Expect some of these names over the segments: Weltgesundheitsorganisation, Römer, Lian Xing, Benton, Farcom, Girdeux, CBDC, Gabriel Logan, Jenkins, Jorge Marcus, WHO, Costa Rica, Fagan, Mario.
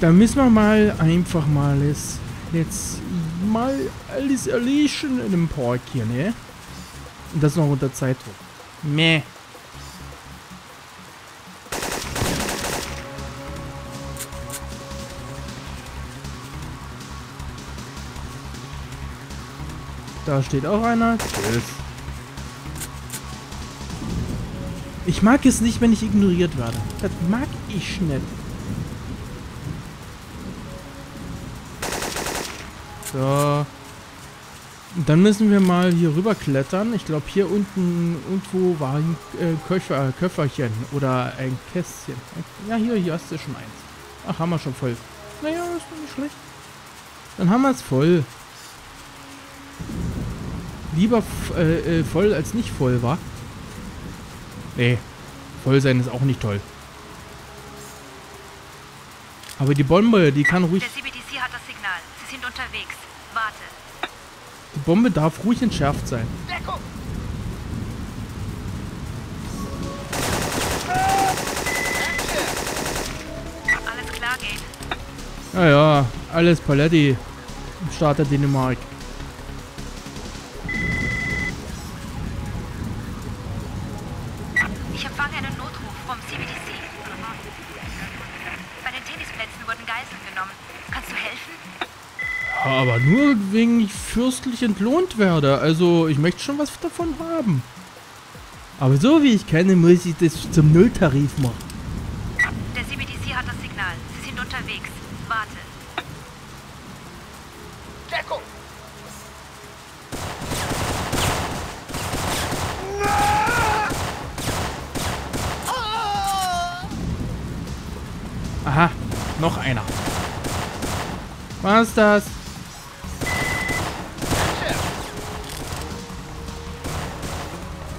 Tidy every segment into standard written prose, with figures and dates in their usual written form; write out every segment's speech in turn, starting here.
Da müssen wir mal einfach mal jetzt mal alles erlischen in dem Park hier, ne? Und das noch unter Zeitdruck. Meh. Da steht auch einer. Tschüss. Ich mag es nicht, wenn ich ignoriert werde. Das mag ich nicht. So. Dann müssen wir mal hier rüber klettern. Ich glaube, hier unten irgendwo war ein Köfferchen oder ein Kästchen. Ja, hier hast du schon eins. Ach, haben wir schon voll. Naja, ist doch nicht schlecht. Dann haben wir es voll. Lieber voll als nicht voll, war. Nee, voll sein ist auch nicht toll. Aber die Bombe, die kann ruhig... Der CBDC hat das Signal. Sie sind unterwegs. Warte. Die Bombe darf ruhig entschärft sein. Deckung! Alles klar, geht. Naja, alles Paletti. Im Staat der Dänemark. Aber nur wegen ich fürstlich entlohnt werde. Also, ich möchte schon was davon haben. Aber so wie ich kenne, muss ich das zum Nulltarif machen. Der CBDC hat das Signal. Sie sind unterwegs. Warte. Deckung! Aha, noch einer. Was ist das?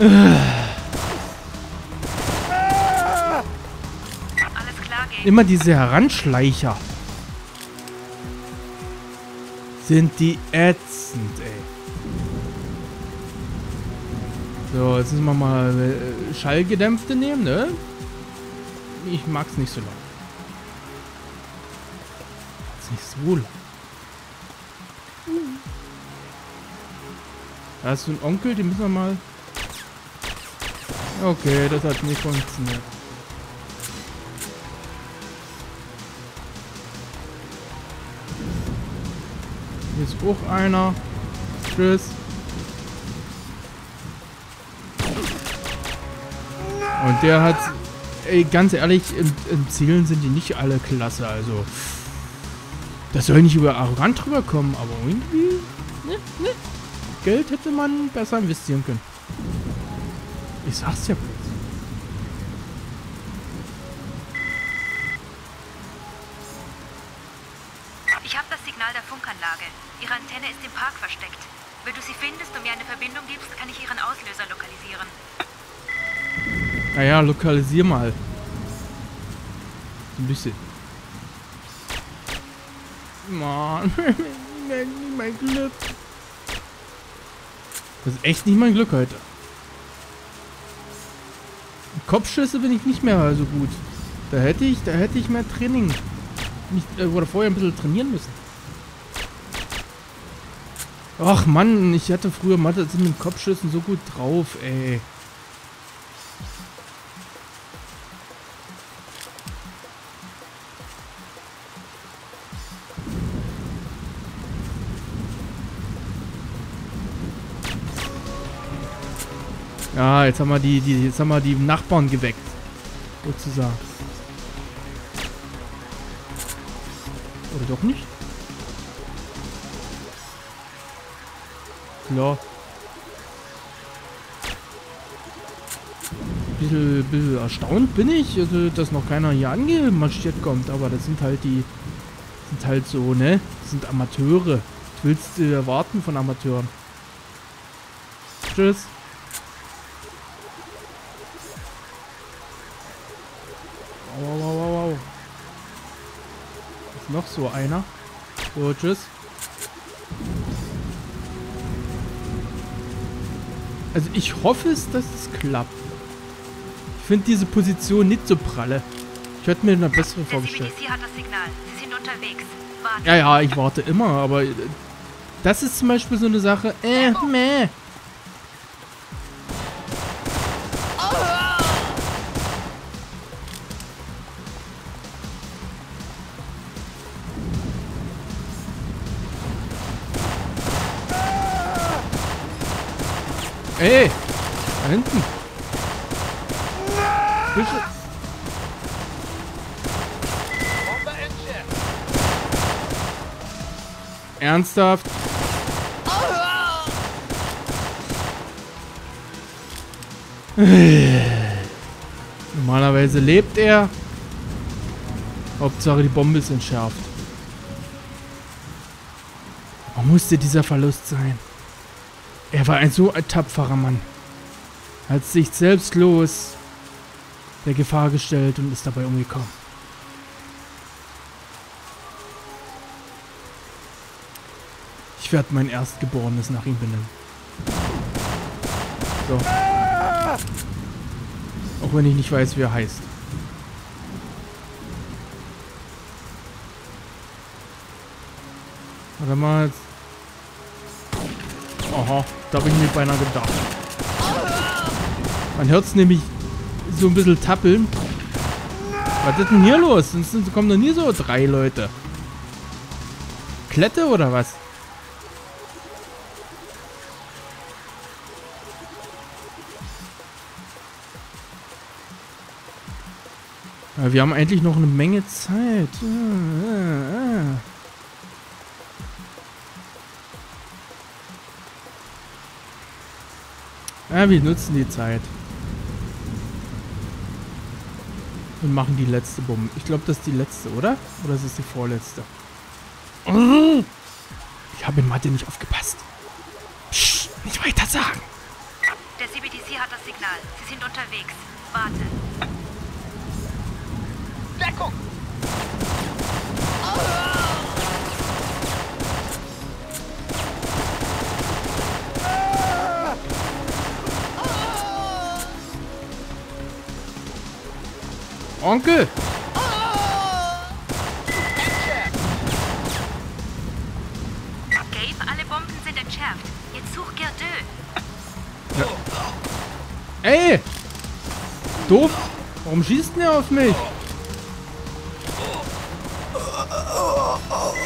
Alles klar, immer diese Heranschleicher. Sind die ätzend, ey. So, jetzt müssen wir mal Schallgedämpfte nehmen, ne? Ich mag's nicht so laut. Ist nicht so laut. Da ist so ein Onkel, den müssen wir mal... Okay, das hat nicht funktioniert. Hier ist auch einer. Tschüss. Und der hat... Ey, ganz ehrlich, im Zielen sind die nicht alle klasse, also... Das soll nicht über arrogant rüberkommen, aber irgendwie... Ne. Geld hätte man besser investieren können. Ich sag's ja bloß. Ich habe das Signal der Funkanlage. Ihre Antenne ist im Park versteckt. Wenn du sie findest und mir eine Verbindung gibst, kann ich ihren Auslöser lokalisieren. Naja, lokalisier mal. So ein bisschen. Mann, mein Glück. Das ist echt nicht mein Glück heute. Kopfschüsse bin ich nicht mehr so gut. Da hätte ich mehr Training. Oder vorher ein bisschen trainieren müssen. Ach Mann, ich hatte früher Mathe mit den Kopfschüssen so gut drauf, ey. Ja, jetzt haben wir die Nachbarn geweckt. Sozusagen. Oder doch nicht? Klar. Bisschen erstaunt bin ich, also, dass noch keiner hier angemarschiert kommt, aber das sind halt so, ne? Das sind Amateure. Was willst du erwarten von Amateuren? Tschüss. Wow. Ist noch so einer. So, tschüss. Also ich hoffe es, dass es klappt. Ich finde diese Position nicht so pralle. Ich hätte mir eine bessere vorgestellt. Der CBDC hat das Signal. Sie sind unterwegs. Warten. Ja, ja, ich warte immer, aber das ist zum Beispiel so eine Sache. Meh. Ey, da hinten. Fische. Ernsthaft? Normalerweise lebt er. Hauptsache die Bombe ist entschärft. Warum musste dieser Verlust sein? Er war ein so tapferer Mann. Er hat sich selbstlos der Gefahr gestellt und ist dabei umgekommen. Ich werde mein Erstgeborenes nach ihm benennen. So. Auch wenn ich nicht weiß, wie er heißt. Warte mal. Aha, da habe ich mir beinahe gedacht. Man hört es nämlich so ein bisschen tappeln. Was ist denn hier los? Sonst kommen doch nie so 3 Leute. Klette oder was? Ja, wir haben eigentlich noch eine Menge Zeit. Ja, wir nutzen die Zeit. Und machen die letzte Bombe. Ich glaube, das ist die letzte, oder? Oder ist es die vorletzte? Ich habe in Mathe nicht aufgepasst. Psst, nicht weiter sagen. Der CBDC hat das Signal. Sie sind unterwegs. Warte. Deckung! Onkel! Gabe, alle Bomben sind entschärft. Jetzt such Girdeux. Ja. Ey! Doof! Warum schießt denn er auf mich?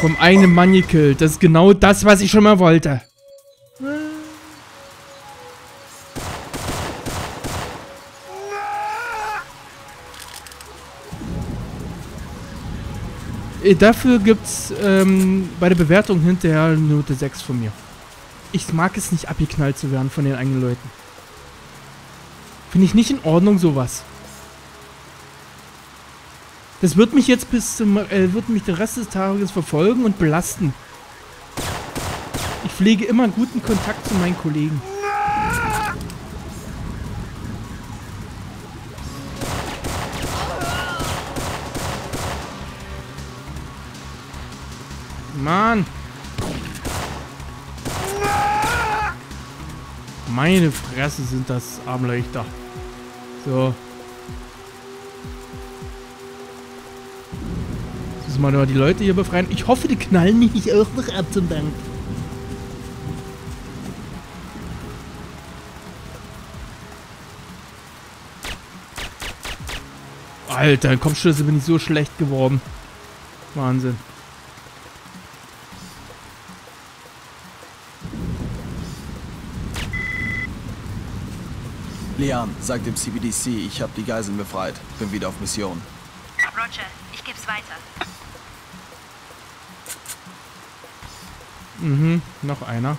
Vom eigenen Mann gekillt. Das ist genau das, was ich schon mal wollte. Dafür gibt es bei der Bewertung hinterher eine Note 6 von mir. Ich mag es nicht, abgeknallt zu werden von den eigenen Leuten. Finde ich nicht in Ordnung, sowas. Das wird mich jetzt wird mich den Rest des Tages verfolgen und belasten. Ich pflege immer einen guten Kontakt zu meinen Kollegen. Mann! Meine Fresse sind das Armleuchter. So. Jetzt müssen wir mal die Leute hier befreien. Ich hoffe, die knallen mich nicht auch noch ab zum Dank. Alter, Kopfschüsse bin ich so schlecht geworden. Wahnsinn. Lian, sag dem CBDC, ich habe die Geiseln befreit. Bin wieder auf Mission. Roger, ich geb's weiter. Mhm, noch einer.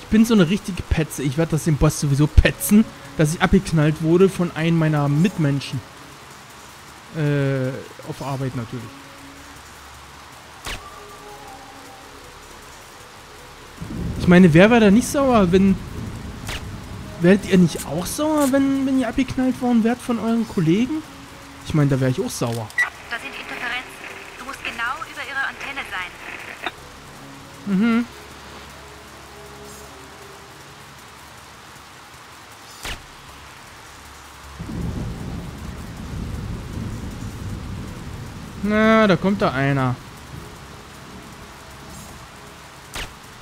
Ich bin so eine richtige Petze. Ich werde das dem Boss sowieso petzen, dass ich abgeknallt wurde von einem meiner Mitmenschen. Auf Arbeit natürlich. Ich meine, wer war da nicht sauer, wenn... Werdet ihr nicht auch sauer, wenn ihr abgeknallt worden wärt von euren Kollegen? Ich meine, da wäre ich auch sauer. Da sind Interferenzen. Du musst genau über ihre Antenne sein. Mhm. Na, da kommt da einer.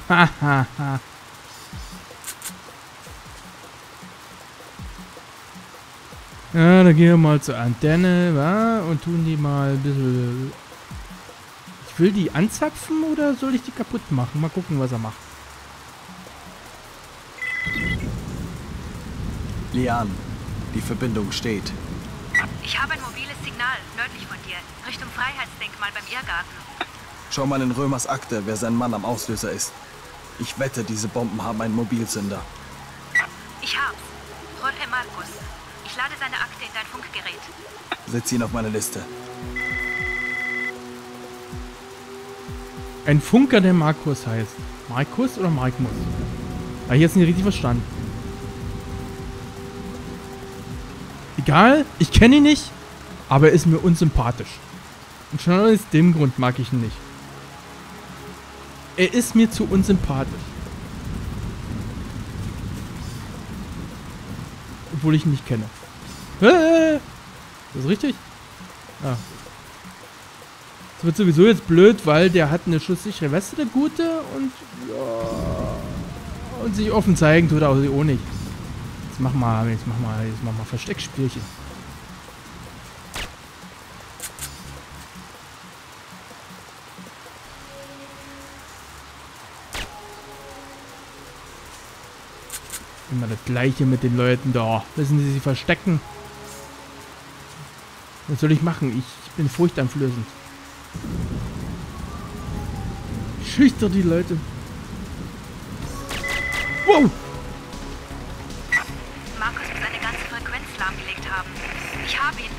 Ha, ha, ha. Ja, dann gehen wir mal zur Antenne, wa? Und tun die mal ein bisschen... Ich will die anzapfen oder soll ich die kaputt machen? Mal gucken, was er macht. Lian, die Verbindung steht. Ich habe ein mobiles Signal nördlich von dir, Richtung Freiheitsdenkmal beim Irrgarten. Schau mal in Römers Akte, wer sein Mann am Auslöser ist. Ich wette, diese Bomben haben einen Mobilsender. Ich hab's. Jorge Marcus. Ich lade seine Akte in dein Funkgerät. Setz ihn auf meine Liste. Ein Funker, der Markus heißt. Markus oder Markus? Ah, hier ist nicht richtig verstanden. Egal, ich kenne ihn nicht, aber er ist mir unsympathisch. Und schon aus dem Grund mag ich ihn nicht. Er ist mir zu unsympathisch. Obwohl ich ihn nicht kenne. Ist das richtig? Ah. Das wird sowieso jetzt blöd, weil der hat eine schusssichere Weste, der Gute, und ja, und sich offen zeigen tut er auch nicht. Jetzt mach mal Versteckspielchen. Immer das Gleiche mit den Leuten da. Müssen sie sich verstecken? Was soll ich machen? Ich bin furchteinflößend. Ich schüchter die Leute. Wow! Markus muss eine ganze Frequenz lahmgelegt haben. Ich habe ihn.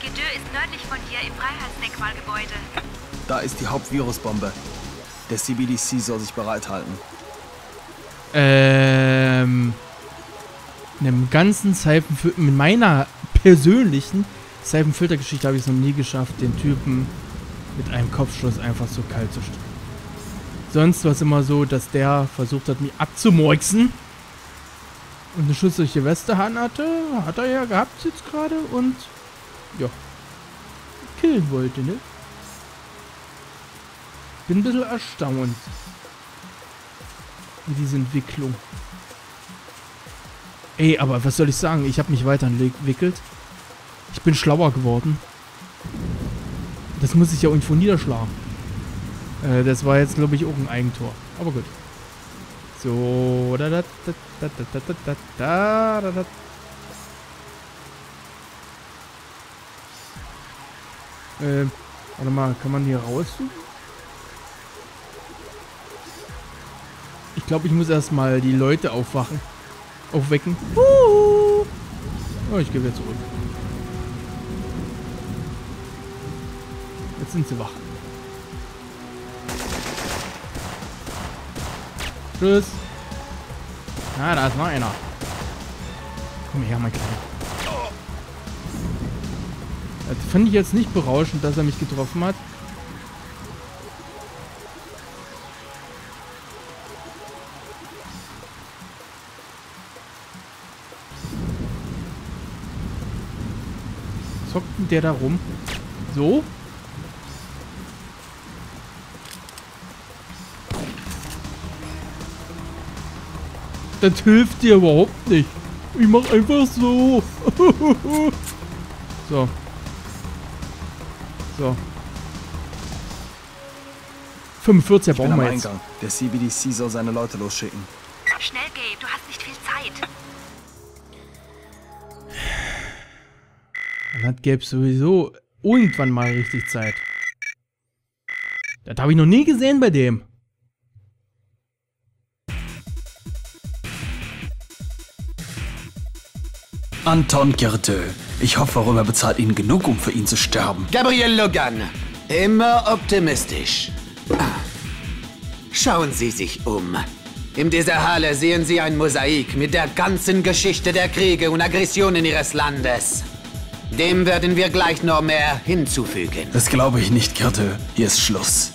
Girdeux ist nördlich von dir im Freiheitsdenkmalgebäude. Da ist die Hauptvirusbombe. Der CBDC soll sich bereithalten. In einem ganzen Seifenfilter, mit meiner persönlichen Seifenfiltergeschichte habe ich es noch nie geschafft, den Typen mit einem Kopfschuss einfach so kalt zu stellen. Sonst war es immer so, dass der versucht hat, mich abzumurksen. Und eine schussliche Weste hatte, hat er ja gehabt jetzt gerade und ja, killen wollte, ne? Bin ein bisschen erstaunt mit dieser Entwicklung. Ey, aber was soll ich sagen? Ich habe mich weiterentwickelt. Ich bin schlauer geworden. Das muss ich ja irgendwo niederschlagen. Das war jetzt, glaube ich, auch ein Eigentor. Aber gut. So. Warte mal, kann man hier rauszoomen? Ich glaube, ich muss erstmal die Leute aufwecken. Oh, ich gehe wieder zurück. Jetzt sind sie wach. Tschüss. Ah, da ist noch einer. Komm her, mein Kleiner. Das fand ich jetzt nicht berauschend, dass er mich getroffen hat. Zockt denn der da rum? So? Das hilft dir überhaupt nicht. Ich mach einfach so. So. So. 45er brauchen wir jetzt. Der CBDC soll seine Leute losschicken. Schnell geh, du hast nicht viel Zeit. Und das gäbe sowieso irgendwann mal richtig Zeit. Das habe ich noch nie gesehen bei dem. Anton Girdeux. Ich hoffe, Römer bezahlt Ihnen genug, um für ihn zu sterben. Gabriel Logan. Immer optimistisch. Schauen Sie sich um. In dieser Halle sehen Sie ein Mosaik mit der ganzen Geschichte der Kriege und Aggressionen Ihres Landes. Dem werden wir gleich noch mehr hinzufügen. Das glaube ich nicht, Girdeux. Hier ist Schluss.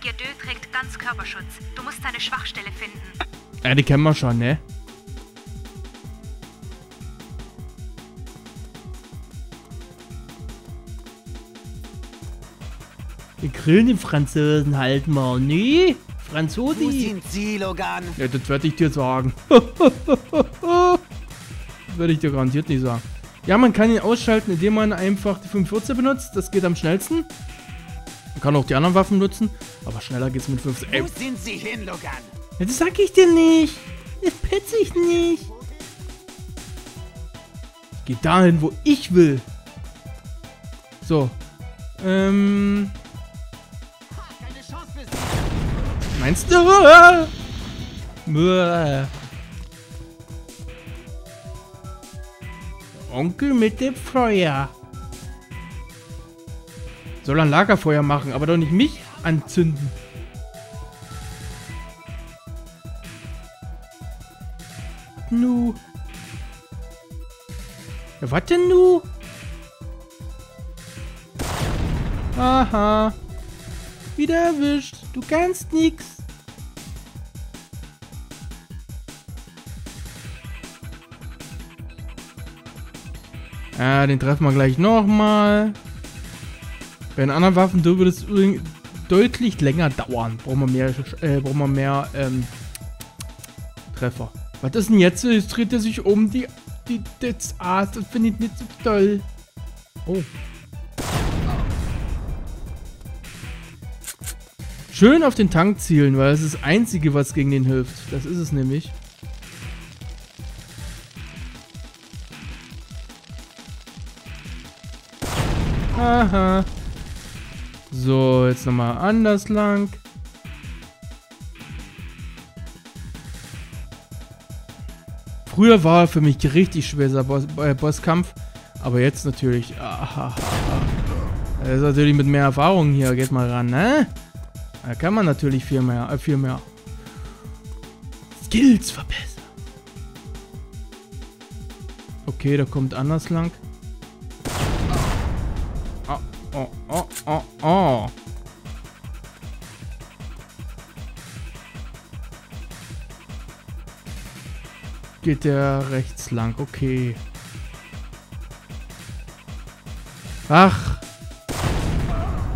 Girdeux trägt Ganzkörperschutz. Du musst seine Schwachstelle finden. Ja, die kennen wir schon, ne? Die grünen Franzosen halten wir, ne? Franzosi! Wo sind Sie, Logan? Ja, das werde ich dir sagen. Das werde ich dir garantiert nicht sagen. Ja, man kann ihn ausschalten, indem man einfach die 514 benutzt. Das geht am schnellsten. Man kann auch die anderen Waffen nutzen, aber schneller geht's mit 5. Wo sind Sie hin, Logan? Ja, das sag ich dir nicht. Das pitze ich nicht. Ich gehe dahin, wo ich will. So. Meinst du? Onkel mit dem Feuer. Soll ein Lagerfeuer machen, aber doch nicht mich anzünden. Nu. Ja, warte, nu. Aha. Wieder erwischt. Du kannst nix. Ja, den treffen wir gleich nochmal. Bei den anderen Waffen würde das deutlich länger dauern. Brauchen wir mehr Treffer. Was ist denn jetzt? Jetzt dreht er sich um. Das finde ich nicht so toll. Oh. Schön auf den Tank zielen, weil das ist das Einzige, was gegen den hilft. Das ist es nämlich. Aha. So, jetzt nochmal anders lang. Früher war für mich richtig schwer dieser Bosskampf, aber jetzt natürlich. Aha. Das ist natürlich mit mehr Erfahrung hier. Geht mal ran, ne? Da kann man natürlich viel mehr Skills verbessern. Okay, da kommt anders lang. Oh. Geht der rechts lang, okay. Ach.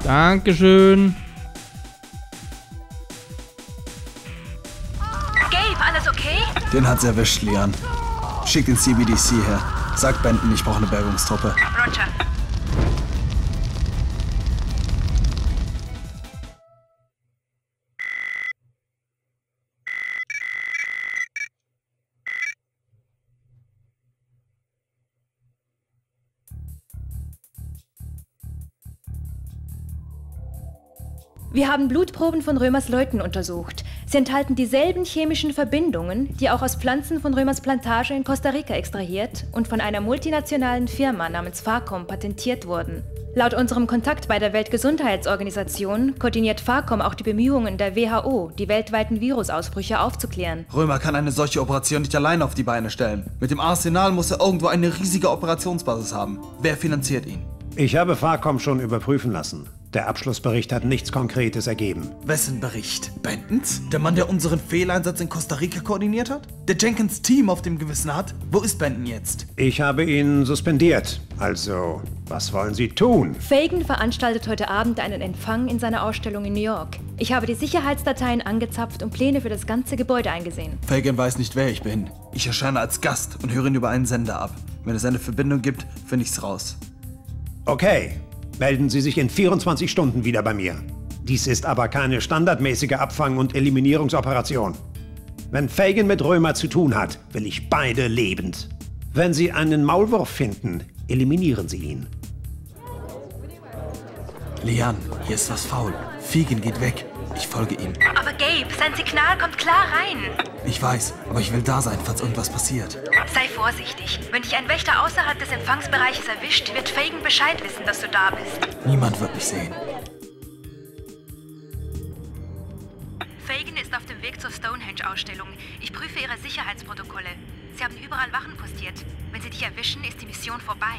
Dankeschön. Den hat's erwischt, Lian. Schick den CBDC her. Sag Benton, ich brauche eine Bergungstruppe. Roger. Wir haben Blutproben von Römers Leuten untersucht. Sie enthalten dieselben chemischen Verbindungen, die auch aus Pflanzen von Römers Plantage in Costa Rica extrahiert und von einer multinationalen Firma namens Farcom patentiert wurden. Laut unserem Kontakt bei der Weltgesundheitsorganisation koordiniert Farcom auch die Bemühungen der WHO, die weltweiten Virusausbrüche aufzuklären. Römer kann eine solche Operation nicht alleine auf die Beine stellen. Mit dem Arsenal muss er irgendwo eine riesige Operationsbasis haben. Wer finanziert ihn? Ich habe Farcom schon überprüfen lassen. Der Abschlussbericht hat nichts Konkretes ergeben. Wessen Bericht? Bentons? Der Mann, der unseren Fehleinsatz in Costa Rica koordiniert hat? Der Jenkins Team auf dem Gewissen hat? Wo ist Benton jetzt? Ich habe ihn suspendiert. Also, was wollen Sie tun? Fagan veranstaltet heute Abend einen Empfang in seiner Ausstellung in New York. Ich habe die Sicherheitsdateien angezapft und Pläne für das ganze Gebäude eingesehen. Fagan weiß nicht, wer ich bin. Ich erscheine als Gast und höre ihn über einen Sender ab. Wenn es eine Verbindung gibt, finde ich's raus. Okay. Melden Sie sich in 24 Stunden wieder bei mir. Dies ist aber keine standardmäßige Abfang- und Eliminierungsoperation. Wenn Fagan mit Römer zu tun hat, will ich beide lebend. Wenn Sie einen Maulwurf finden, eliminieren Sie ihn. Lian, hier ist was faul. Fagan geht weg. Ich folge ihm. Aber Gabe, sein Signal kommt klar rein. Ich weiß, aber ich will da sein, falls irgendwas passiert. Sei vorsichtig. Wenn dich ein Wächter außerhalb des Empfangsbereiches erwischt, wird Fagan Bescheid wissen, dass du da bist. Niemand wird mich sehen. Fagan ist auf dem Weg zur Stonehenge-Ausstellung. Ich prüfe ihre Sicherheitsprotokolle. Sie haben überall Wachen postiert. Wenn sie dich erwischen, ist die Mission vorbei.